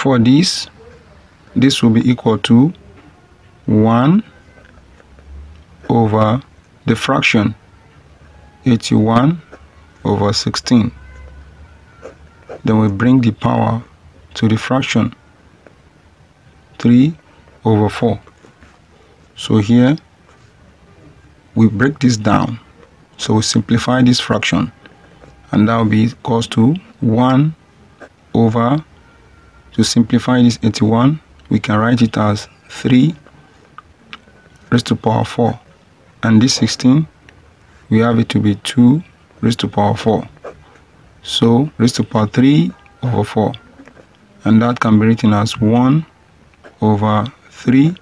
For this will be equal to 1 over the fraction 81 over 16. Then we bring the power to the fraction 3 over 4. So here we break this down. So we simplify this fraction, and that will be equals to 1 over, to simplify this 81, we can write it as 3 raised to power 4, and this 16 we have it to be 2 raised to power 4. So raised to power 3 over 4, and that can be written as 1 over 3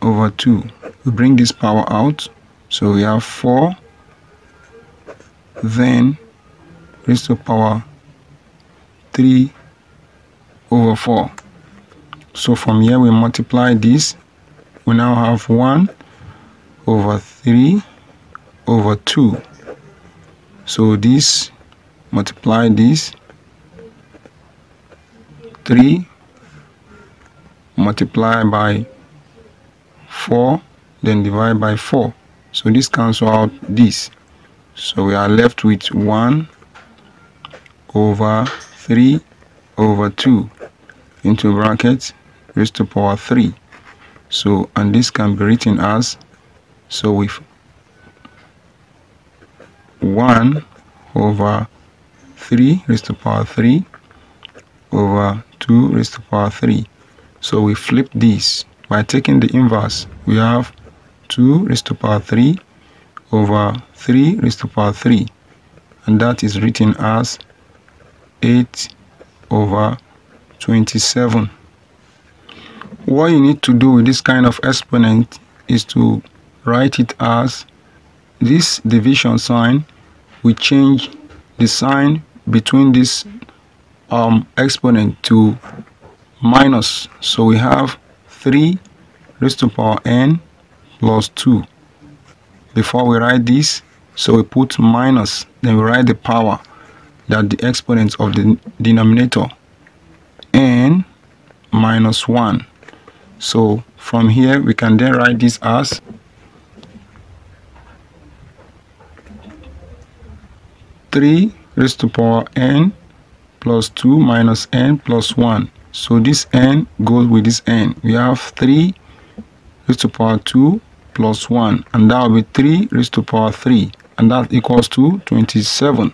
over 2. We bring this power out, so we have 4, then raised to power 3 over 4. So from here we multiply this, we now have 1 over 3 over 2. So this, multiply this, 3 multiply by 4, then divide by 4. So this cancels out this. So we are left with 1 over 3 over 2 into brackets raised to power 3. So, and this can be written as, so with 1 over 3 raised to power 3 over 2 raised to power 3. So we flip this by taking the inverse. We have 2 raised to power 3 over 3 raised to power 3, and that is written as 8 over 27. What you need to do with this kind of exponent is to write it as this division sign. We change the sign between this exponent to minus. So we have 3 raised to power n plus 2. Before we write this, so we put minus, then we write the power, that the exponent of the denominator, n minus 1. So from here we can then write this as 3 raised to power n plus 2 minus n plus 1. So this n goes with this n. We have 3 raised to power 2 plus 1, and that will be 3 raised to power 3, and that equals to 27.